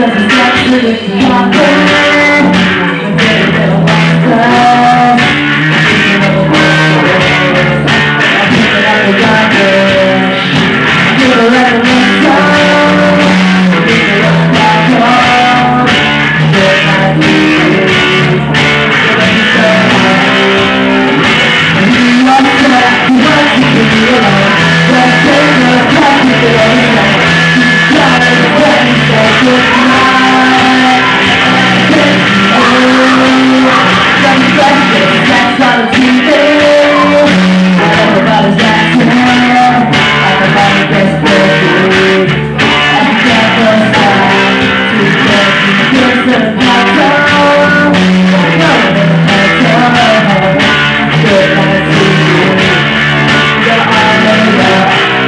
'cause it's actually happening. I'm getting a little lost. I'm picking up the garbage. I'm gonna let the wind go. I'm picking up my clothes. I'm doing my duties. I'm doing so hard. You want to come back, you want to keep me alone. But there's no time to get anything. She's got it, but she's so good. There are times when I'm only deciding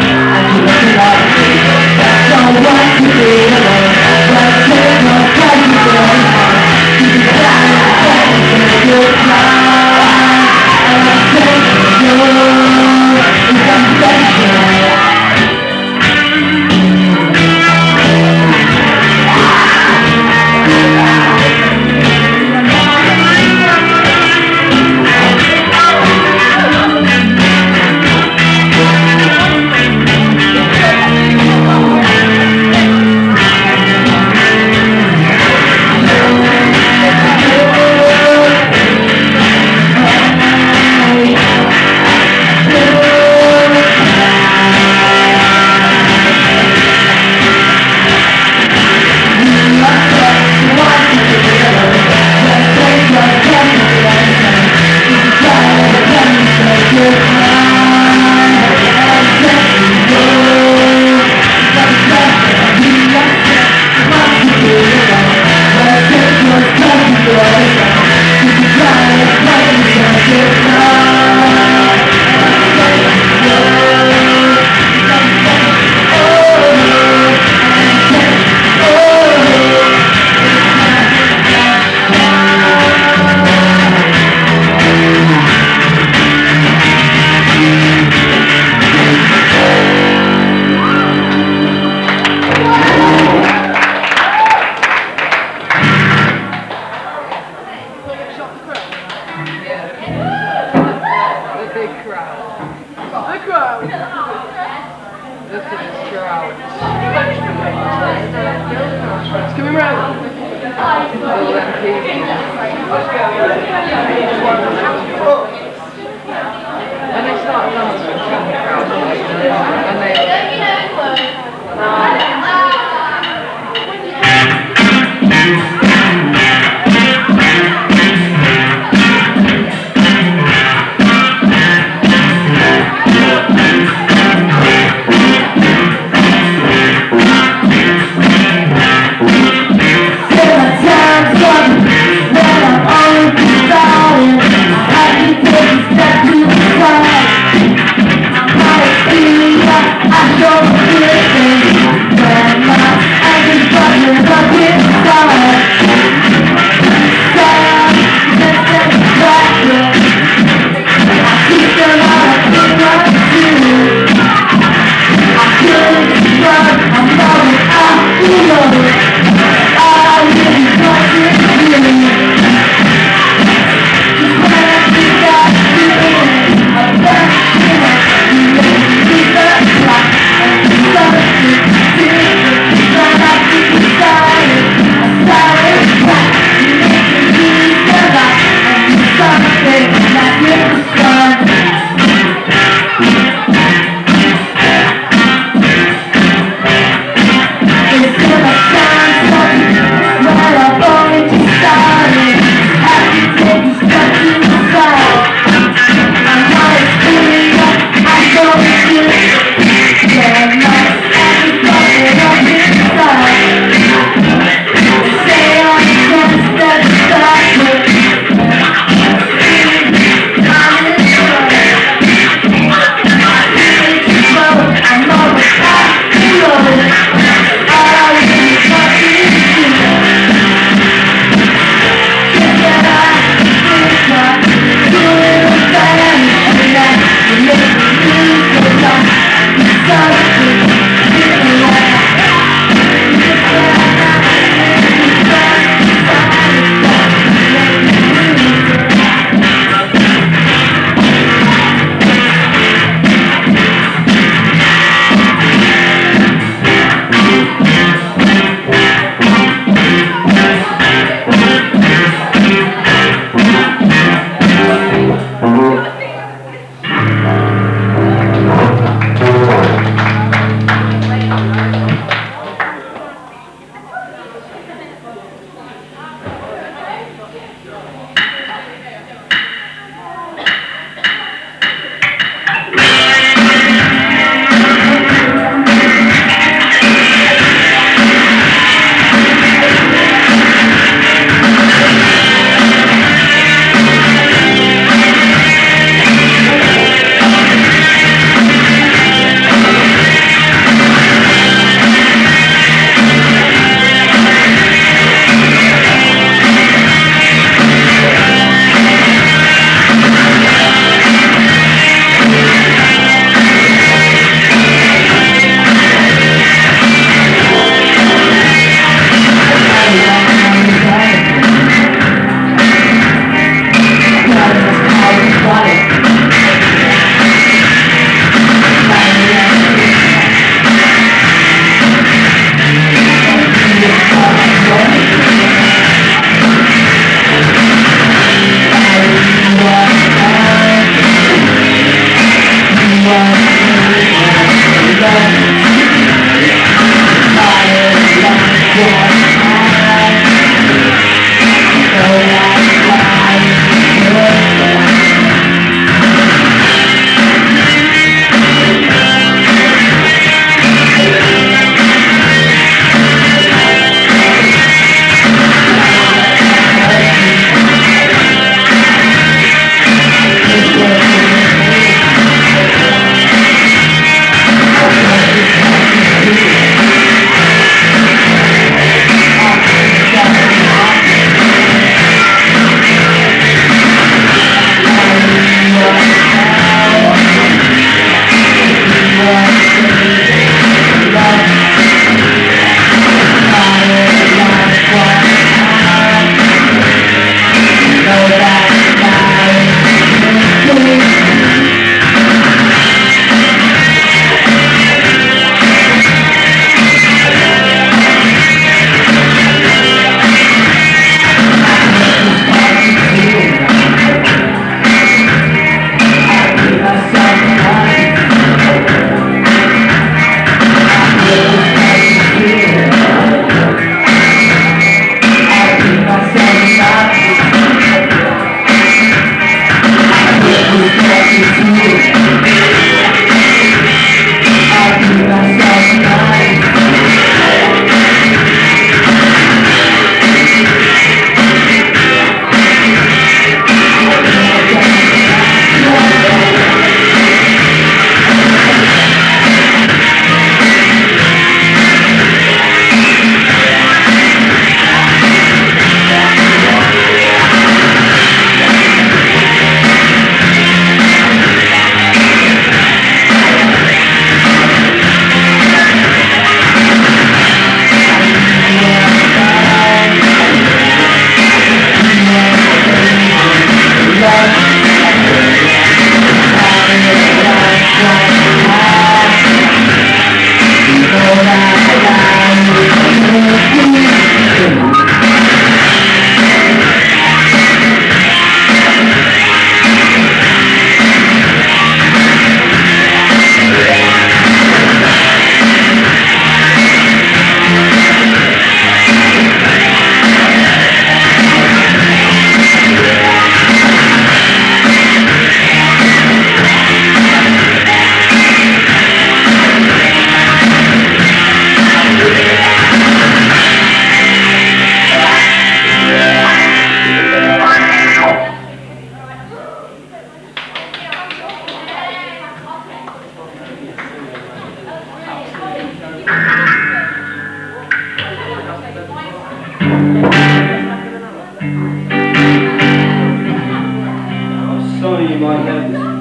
Tony, you might have this.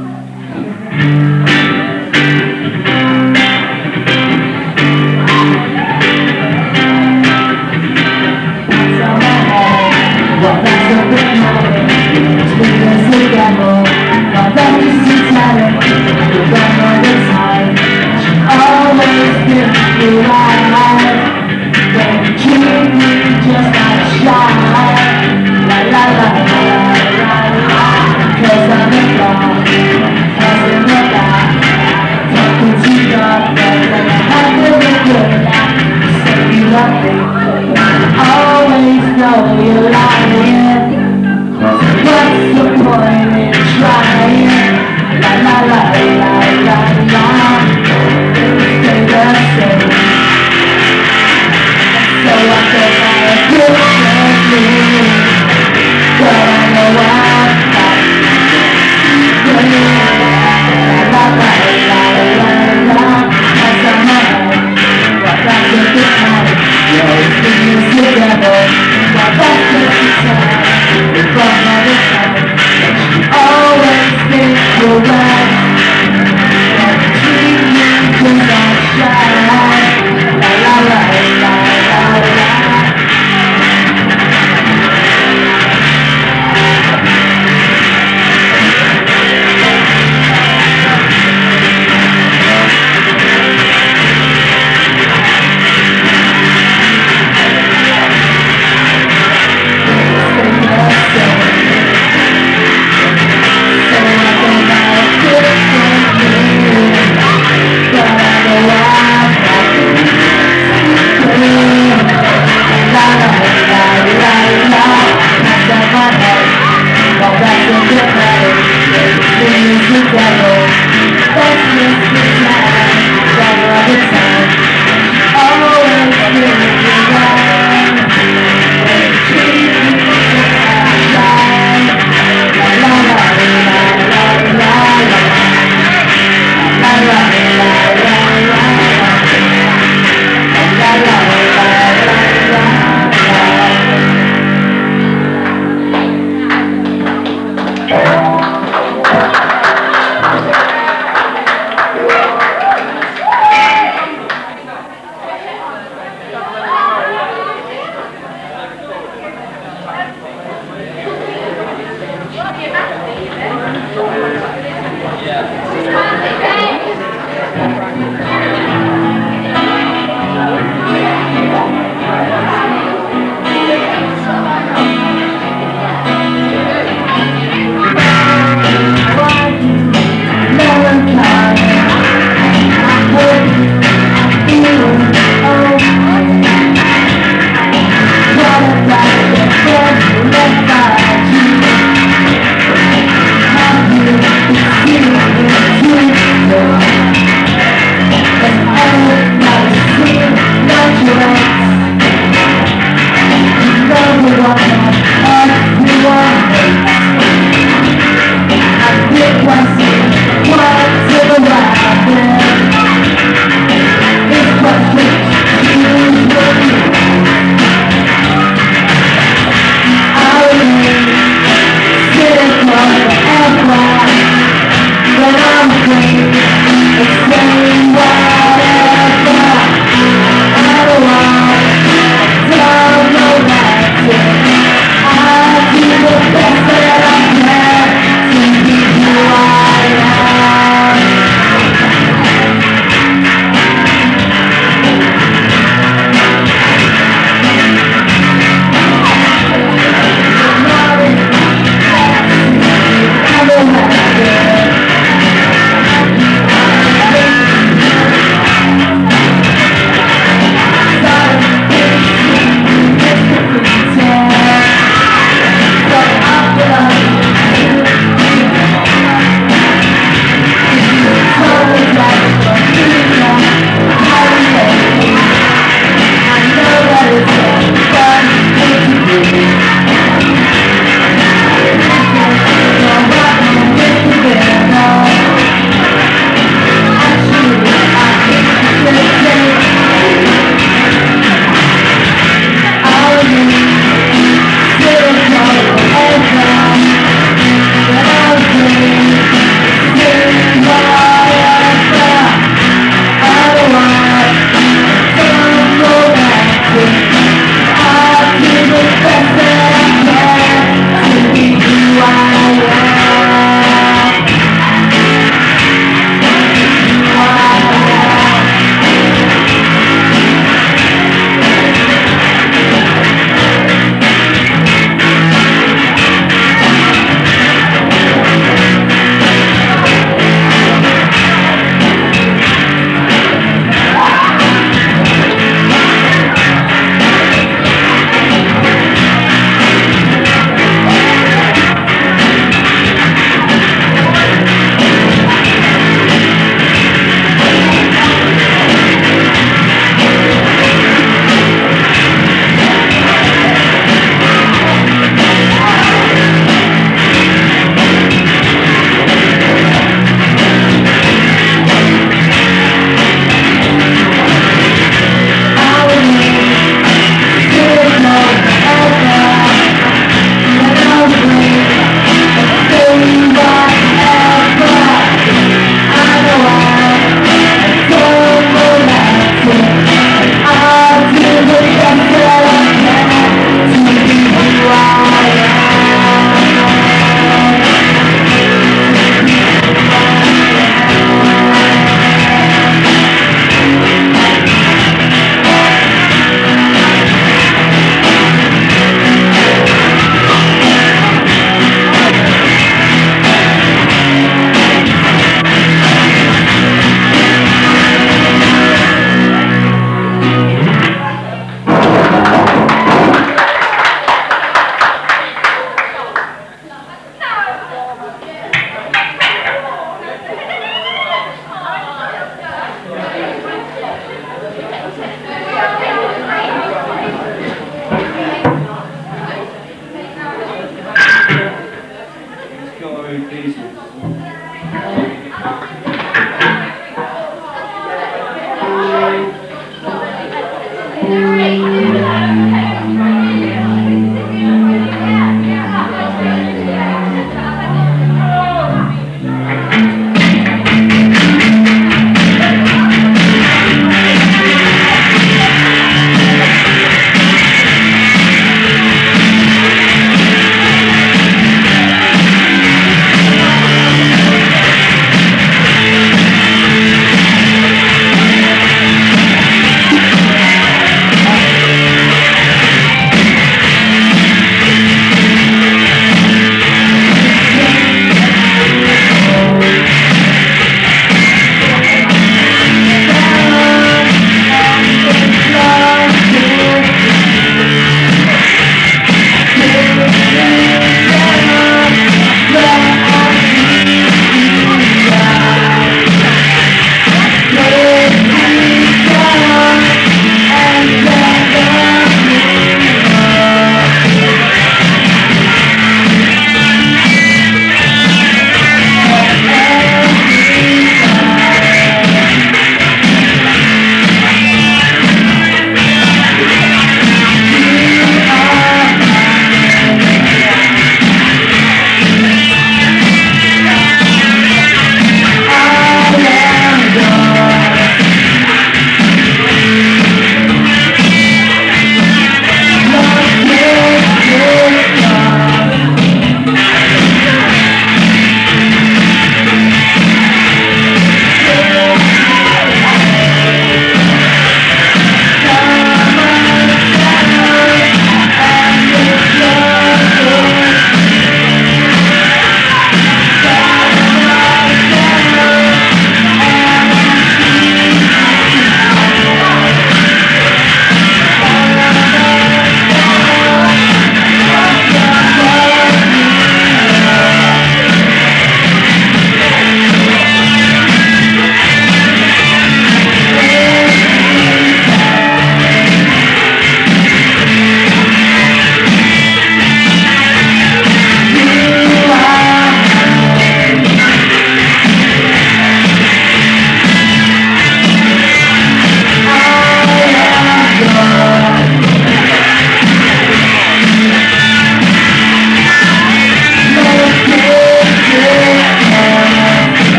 go in pieces.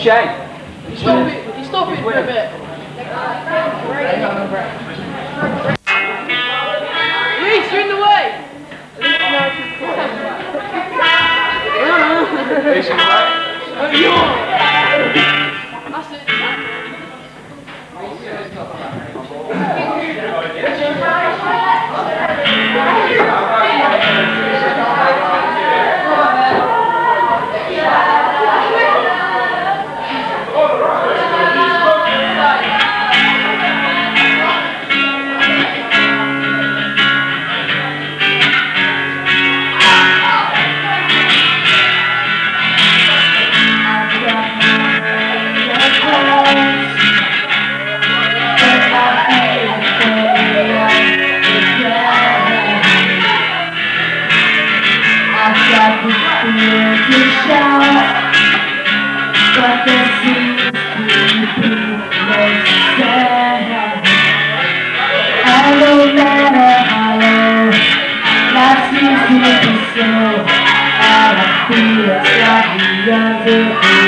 Shane. Stop it for a bit. Reece, you're in the way. Reece, you're in the way. That's it.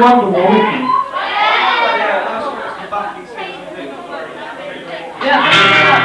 wonder why we can. Here I fly.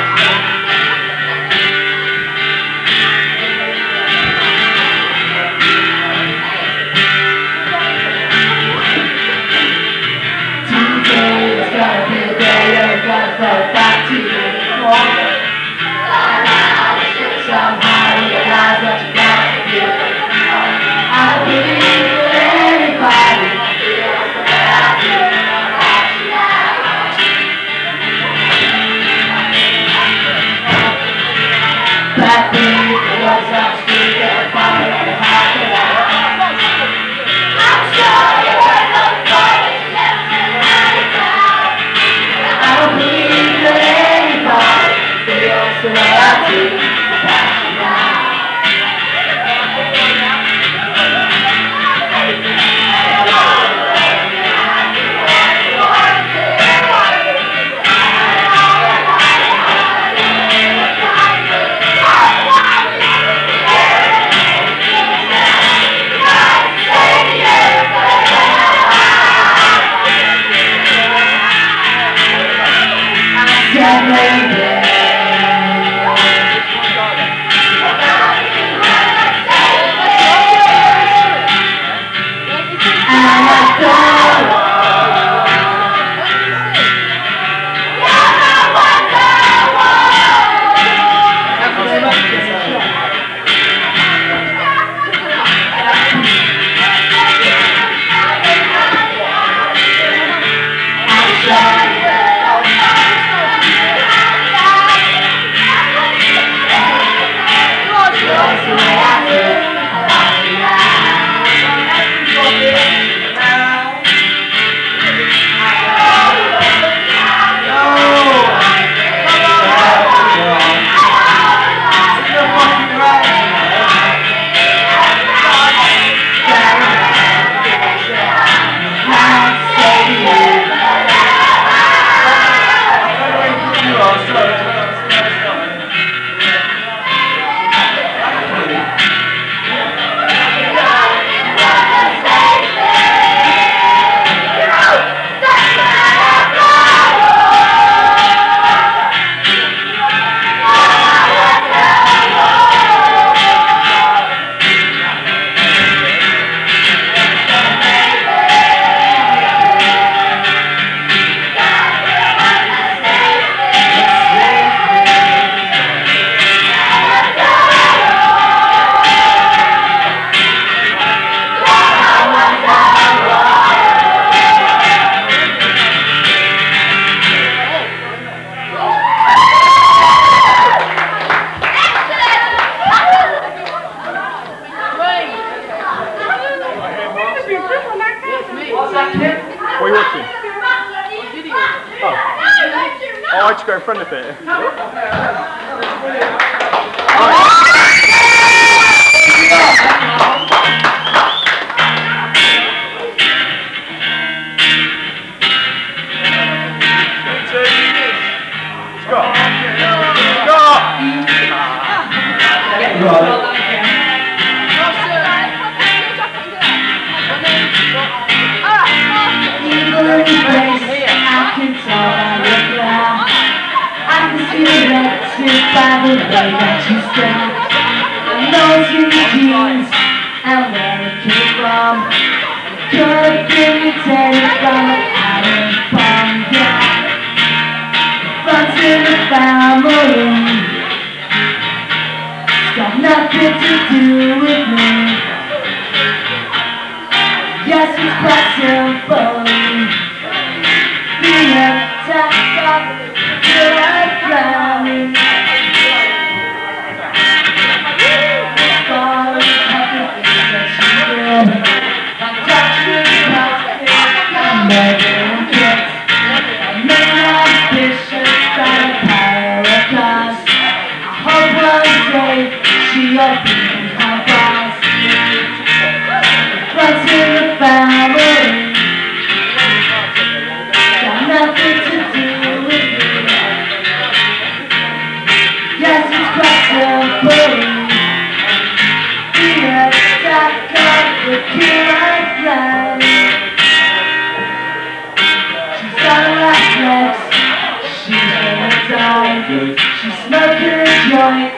Monday, she's smoking a joint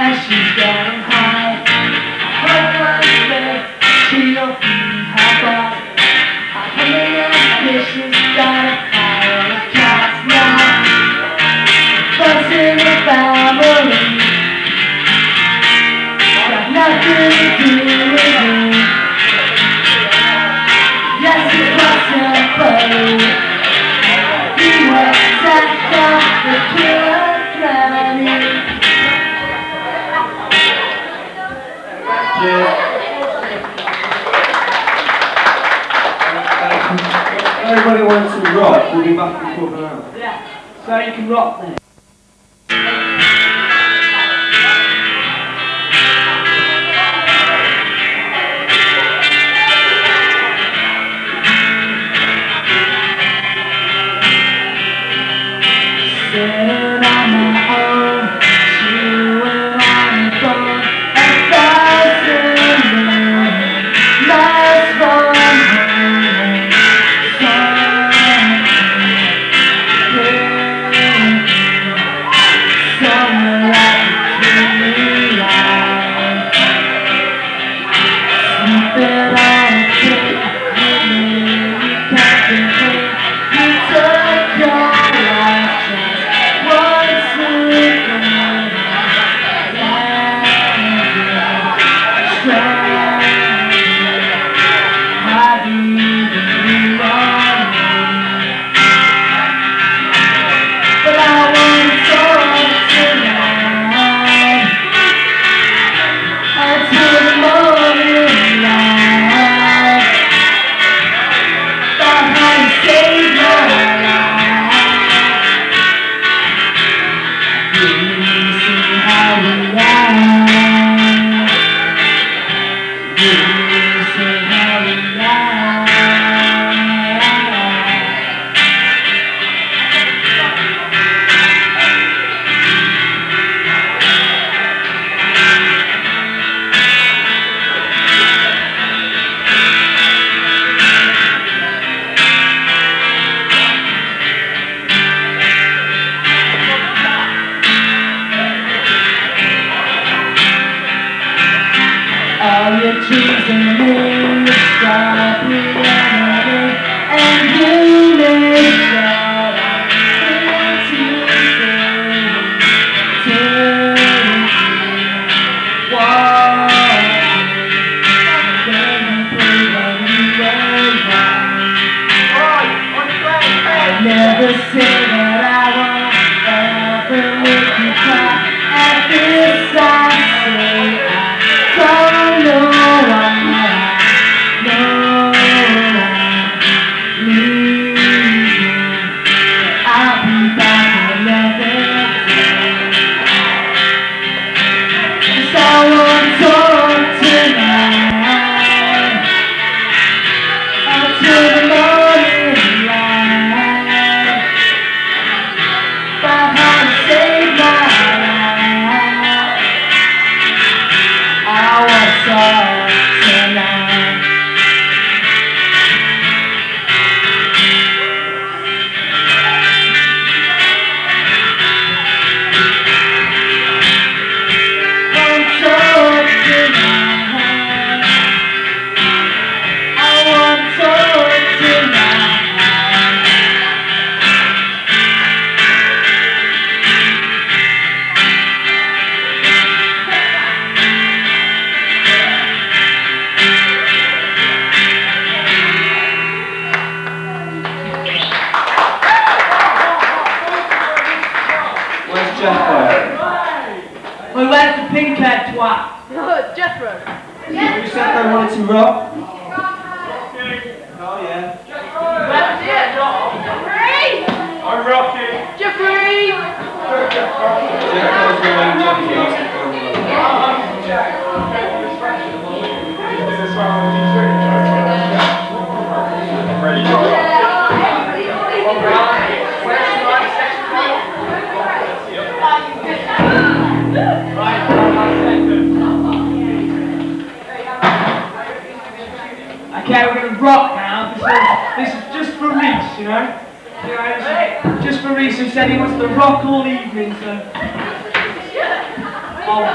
and she's getting high. Her birthday, she don't even have that. I hate her because she's got a pile of cats now. Fussing her family, got nothing to do with me. Yes, it was her buddy. He was at the kid. Everybody wants to rock, we'll be back in quarter an hour. Yeah. So you can rock then. Okay, we're going to rock now. This is just for Reese, you know? You know, just for reasons, said he wants to rock all evening, so... I'm going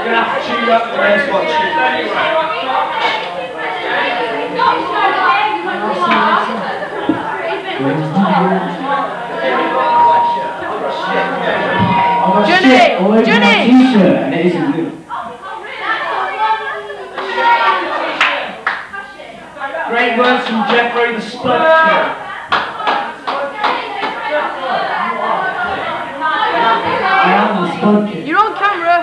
to have to chew up the rest of Johnny! Johnny! And it isn't blue. Great words from Jeffrey the Spud. You're on camera.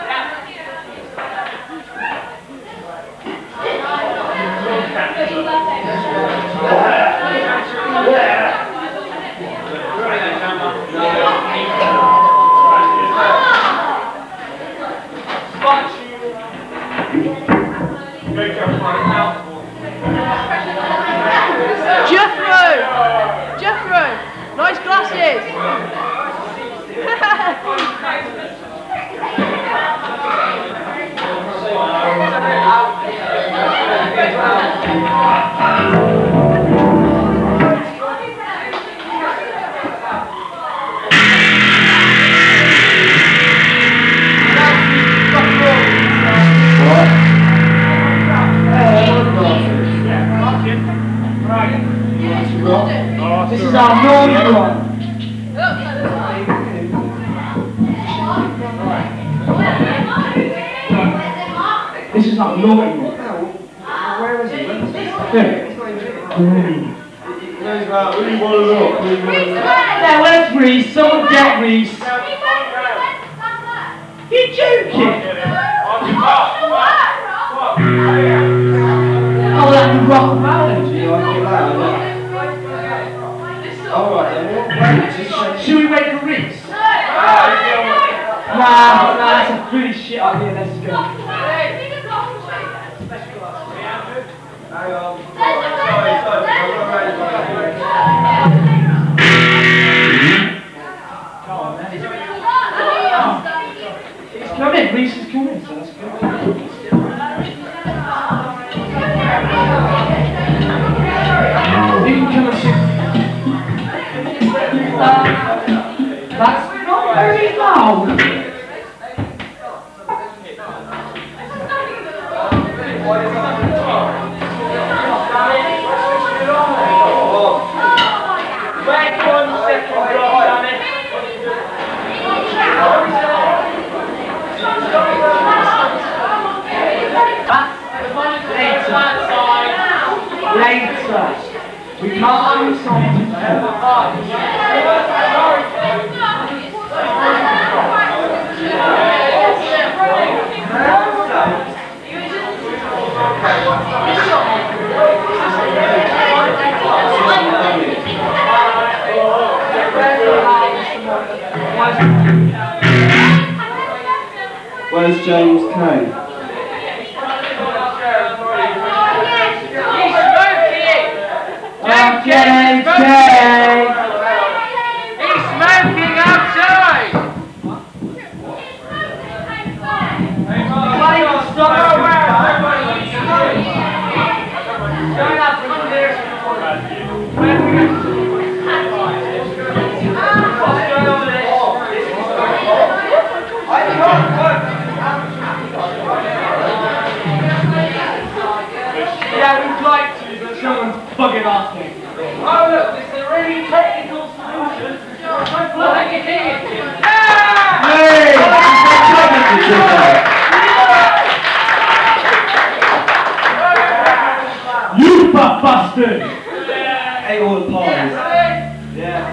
Jeffro, nice glasses. This is our normal one. This is our normal one. Where is it? Now where's Reese? Someone get Reese. You're joking. Oh, that's the rock and roll. Should we wait for Reese? Nah, that's a pretty shit idea, let's go. He's coming, Reese is coming, so let's go. You can come and sit. That's not very loud. Later. We can't do something. Where's James Kane? James Kane! He's smoking outside! Fucking off me. Oh look, this is a really technical solution. Hey! You butt bastard! Hey, all the parties. Yeah.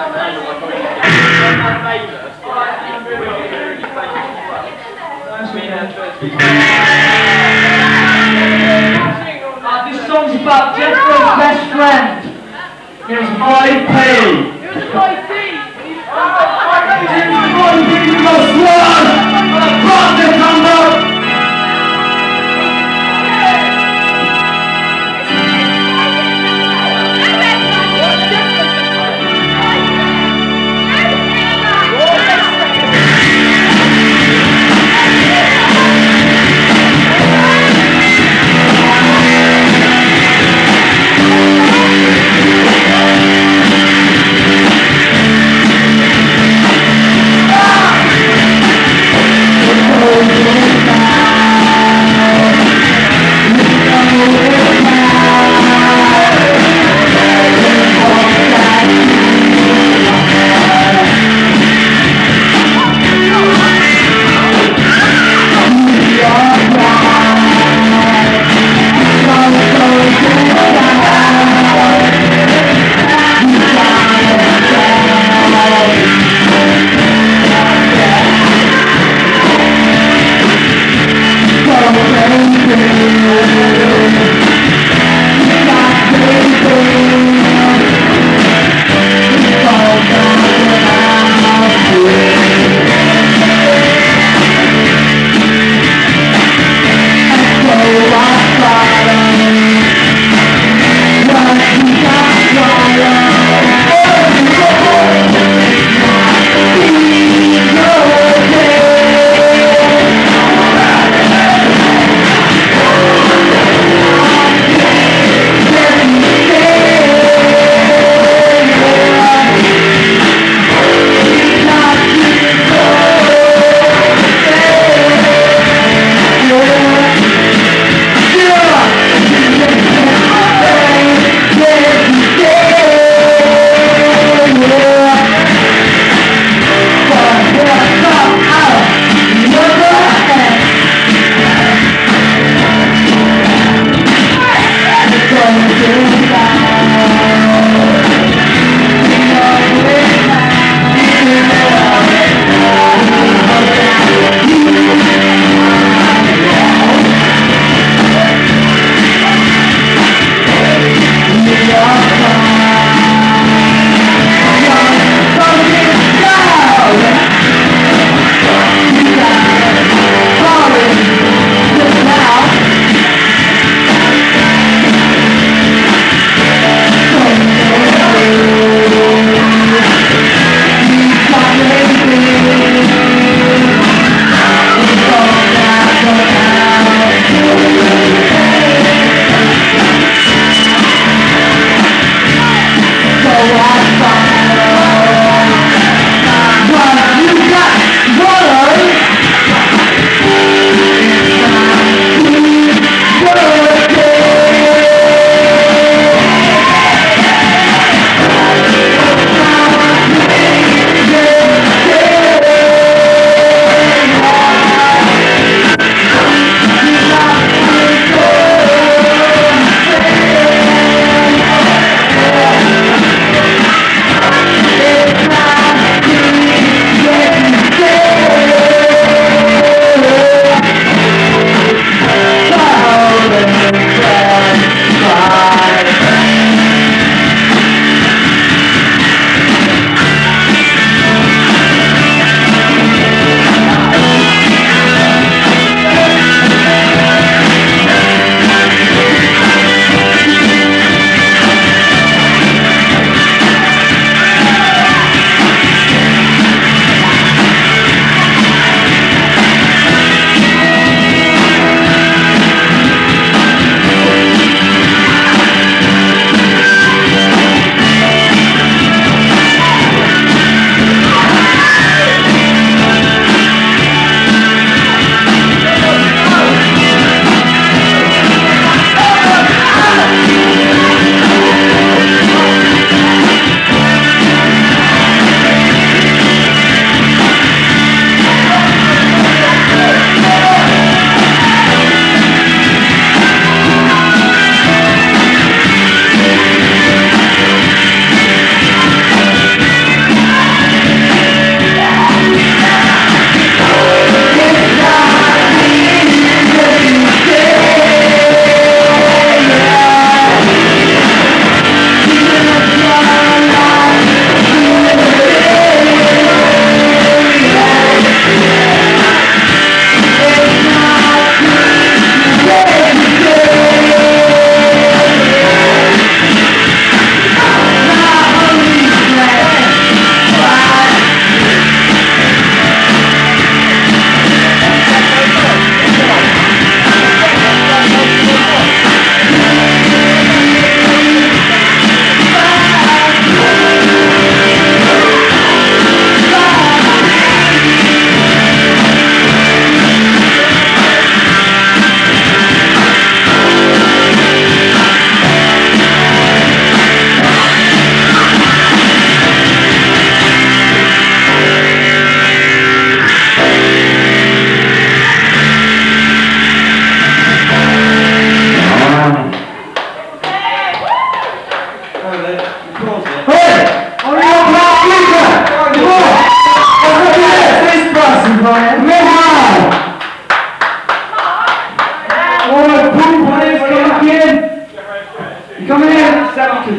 This song's about Jethro's best friend. Here's Boy P. Here's Boy P.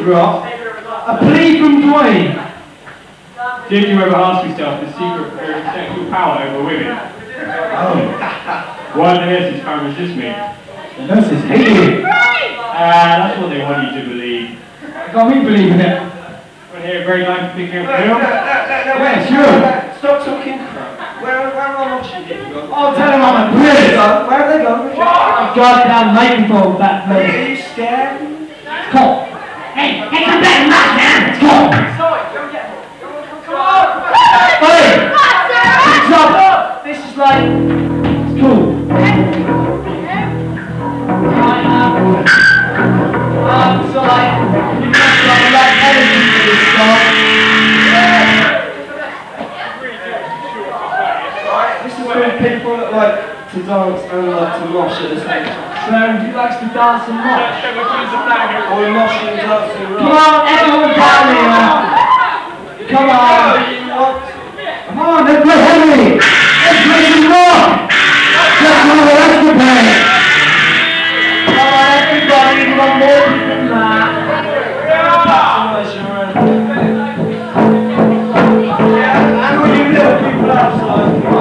drop, a plea from Dwayne. Did you ever ask yourself the secret of your sexual power over women? Oh. Why on earth can't resist me? The nurses hate you. That's what they want you to believe. Got me believing it. Want to hear a very nice big hill? Yeah, sure. Stop talking crap. Where are my watching people gone? Oh, tell them I'm a brilliant. Where have they gone? I've got down Rainbow that place. Are you scared? It's cold. Hey, come back, man. It's cold. Sorry, don't get home. Come on. Hey. What's up? This is like... It's cool. So like... You've got to have a lot of energy for this song. Yeah. This is where people that like to dance and like to mosh at the same time. So, who likes to dance and mosh? Or mosh and dance and rock? Come on, everyone down here now! Come on! Come on, let's play heavy! Let's play some rock! That's all the rest of it! Come on, everybody, we want more people than that! Yeah, and all you little people outside, come on!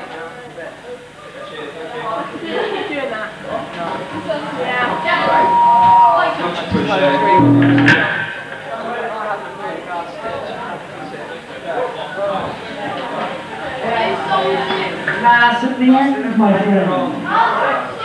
right now, but you're doing that. Yeah. That's at the end of my film.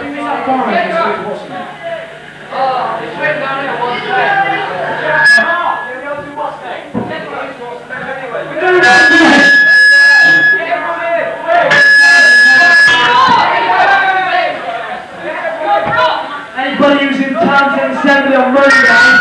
Anybody who's in town to assembly on Monday?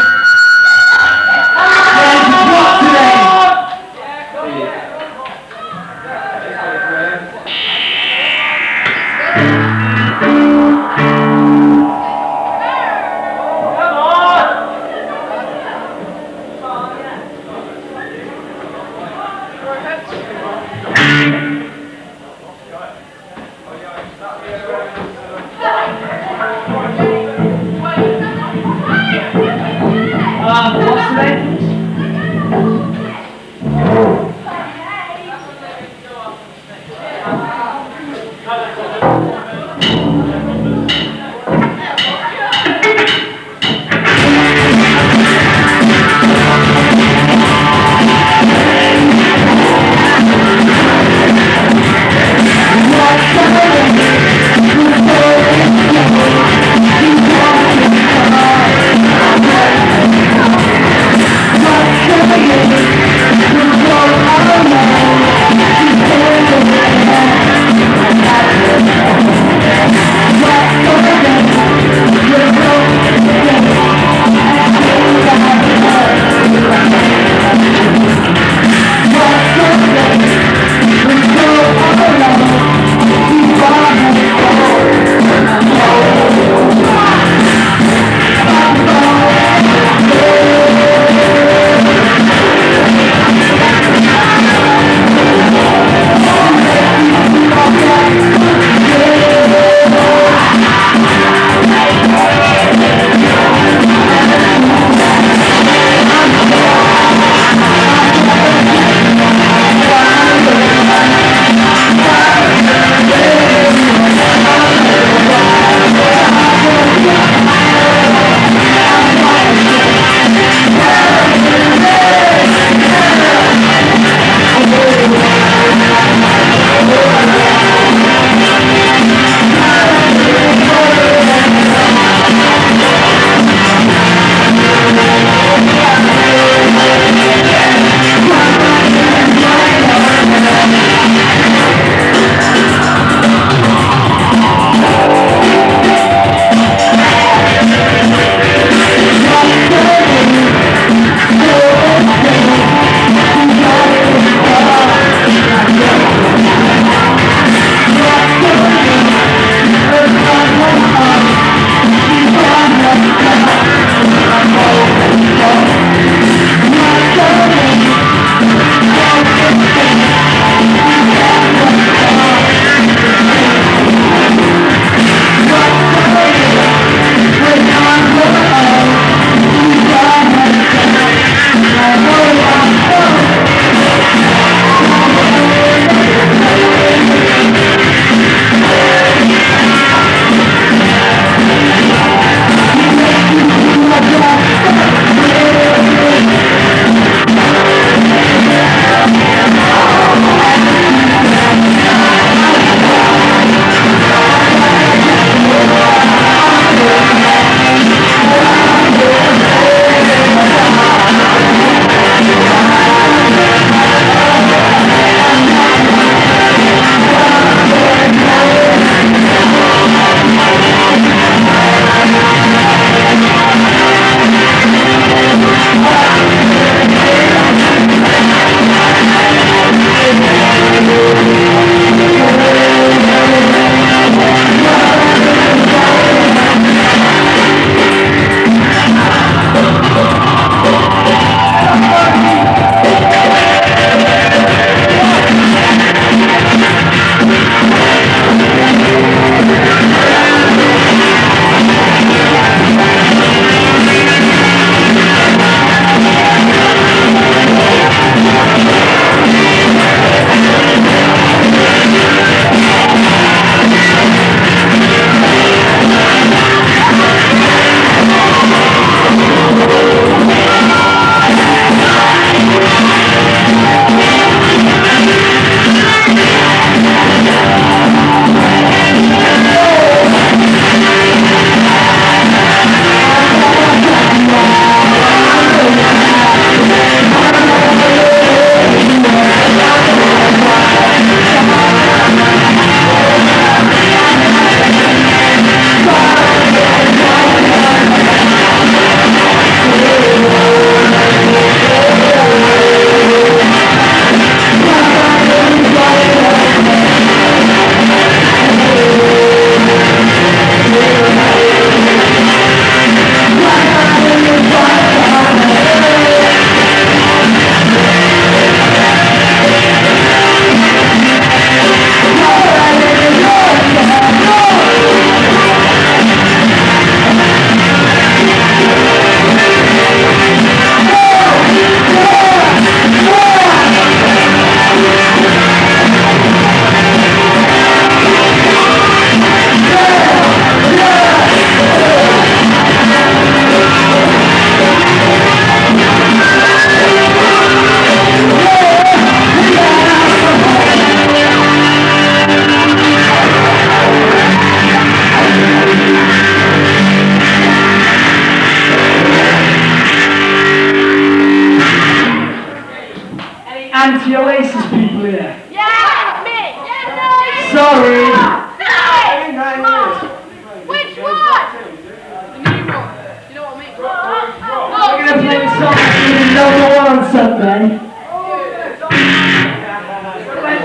on Sunday. Went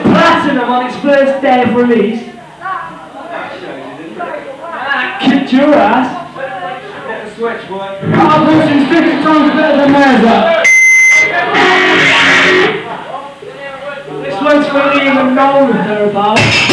platinum on its first day of release. That kicked your ass. Switch, boy. Carl Wilson's 50 times better than Mazda. This one's really even known what they're about.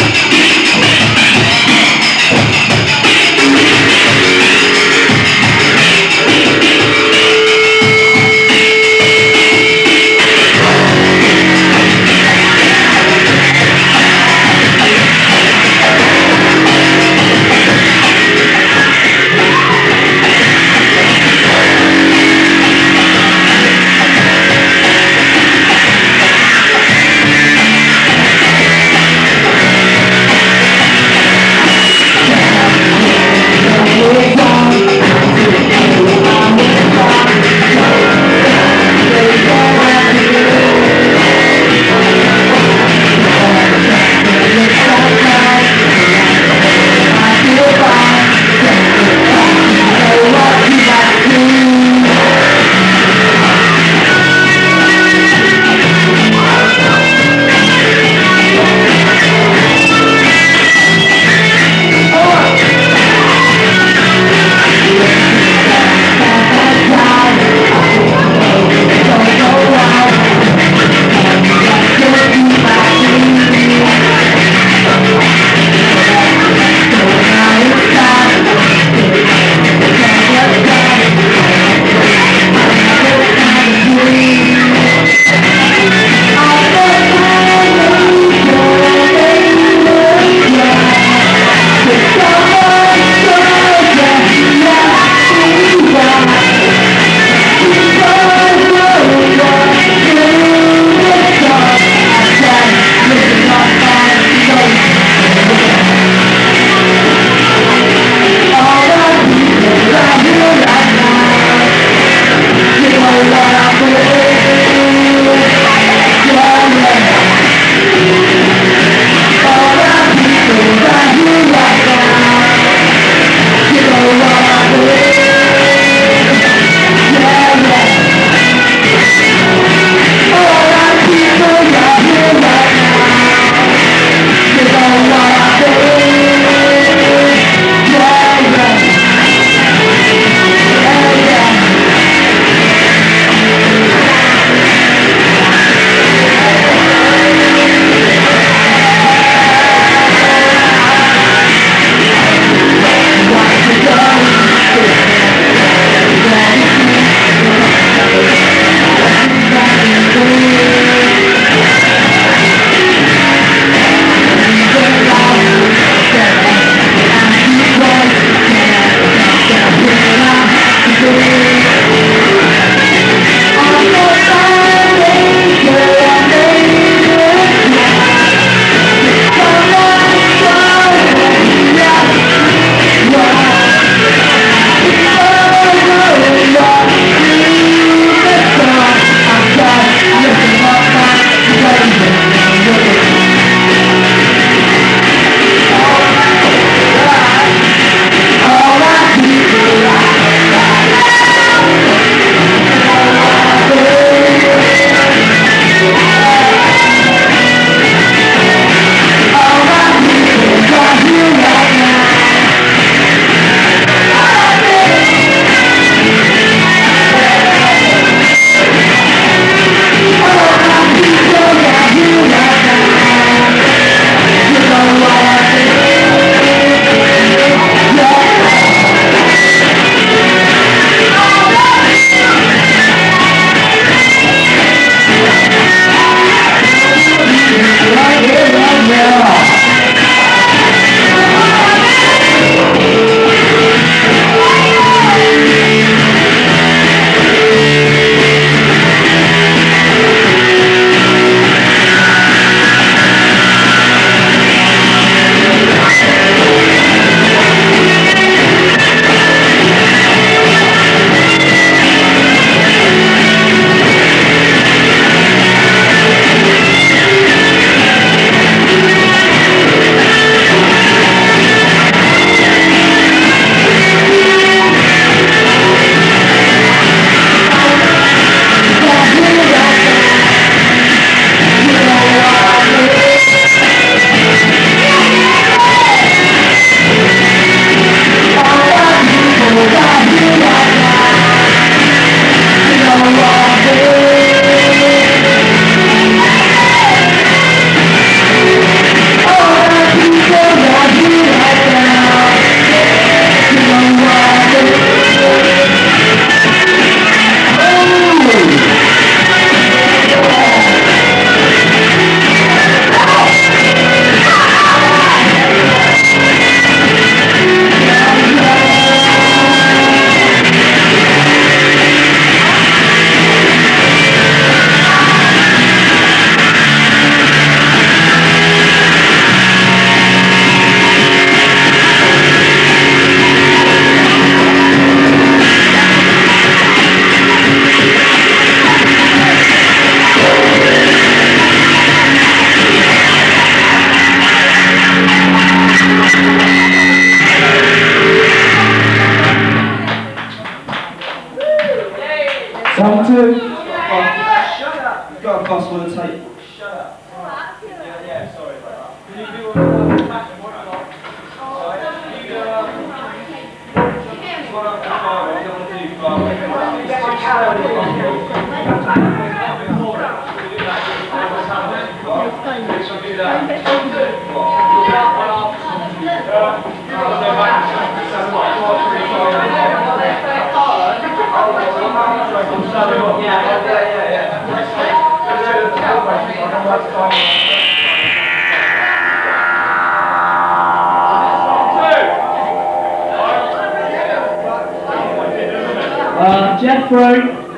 Jethro,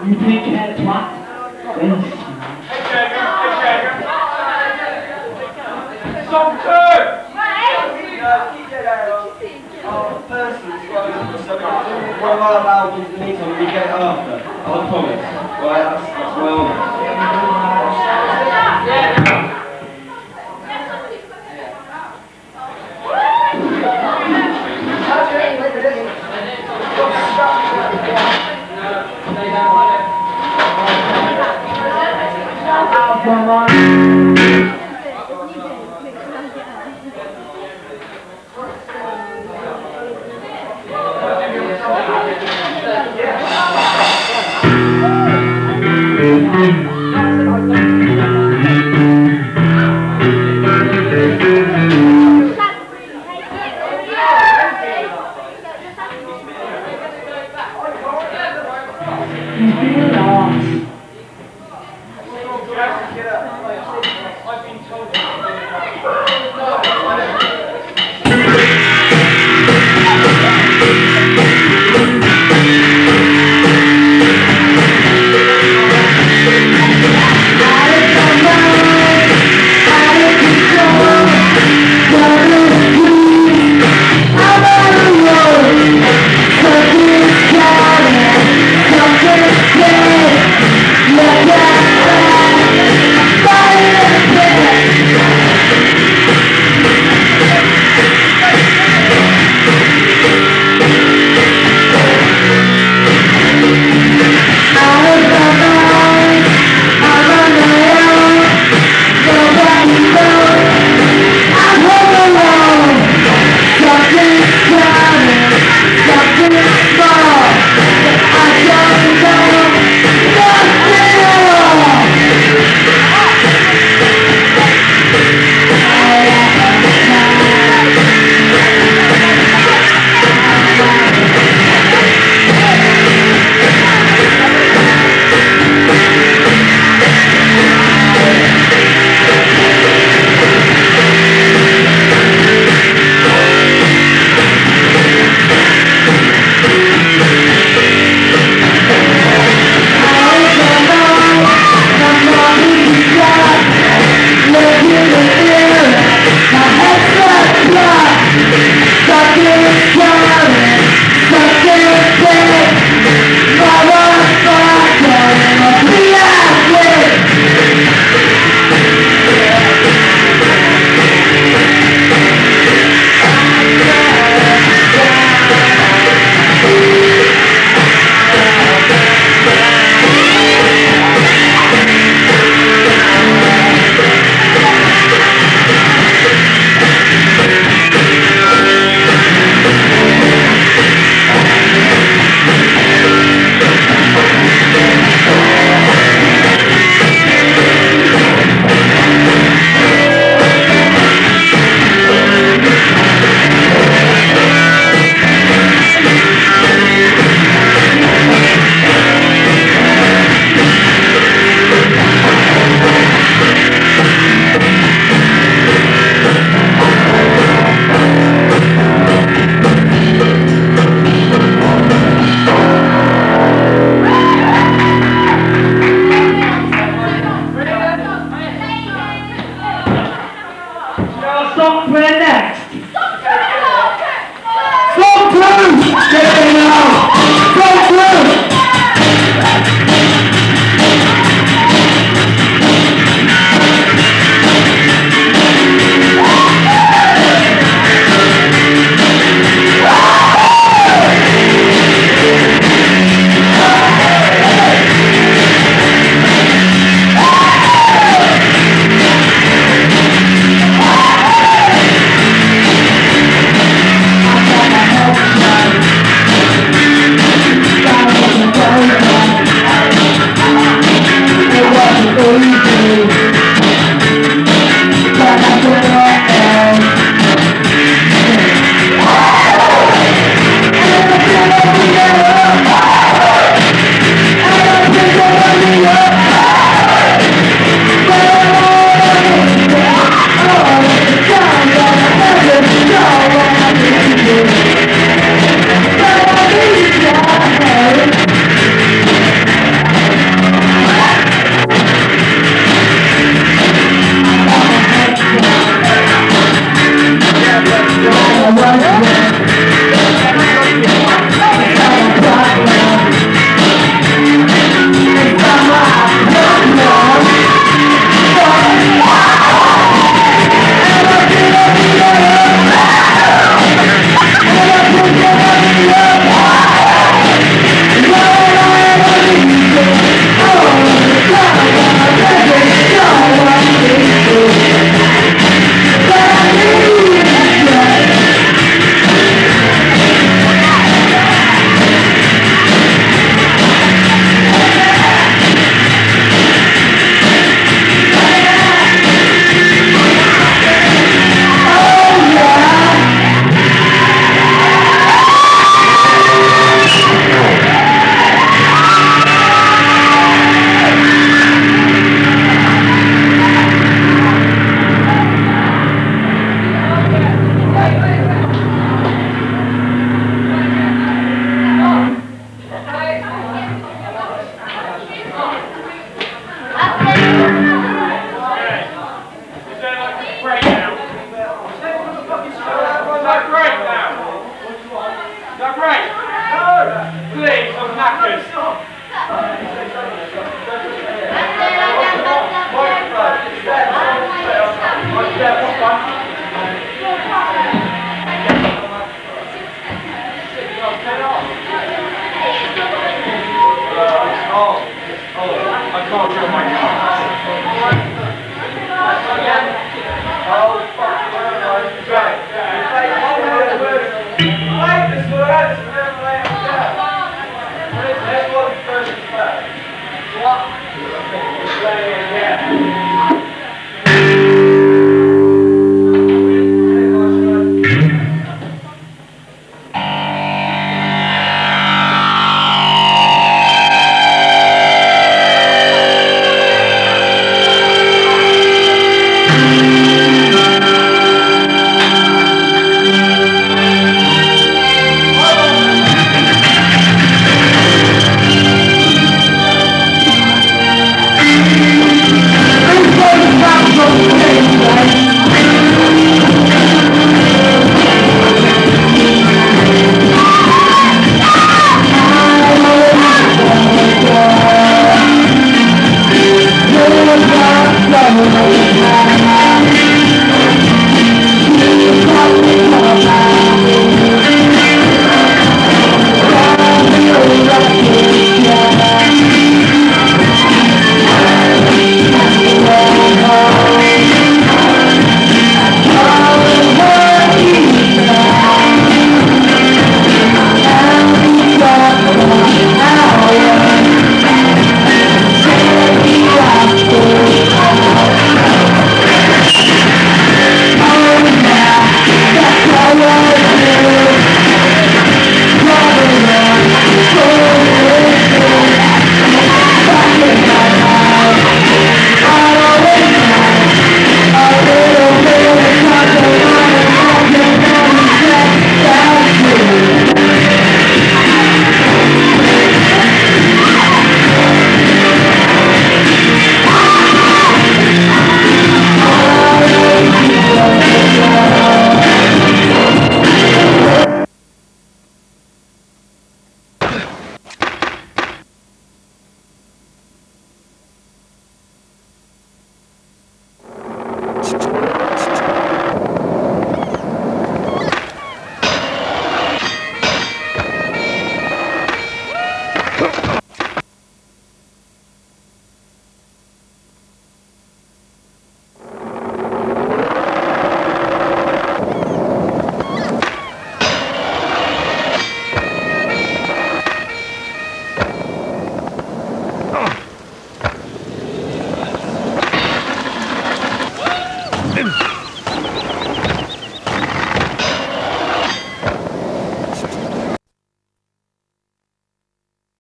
you pink head twat. Hey, Jagger. Song two! Firstly, it's got to be something. One of our albums that needs on the weekend after. I promise. Right, that's well.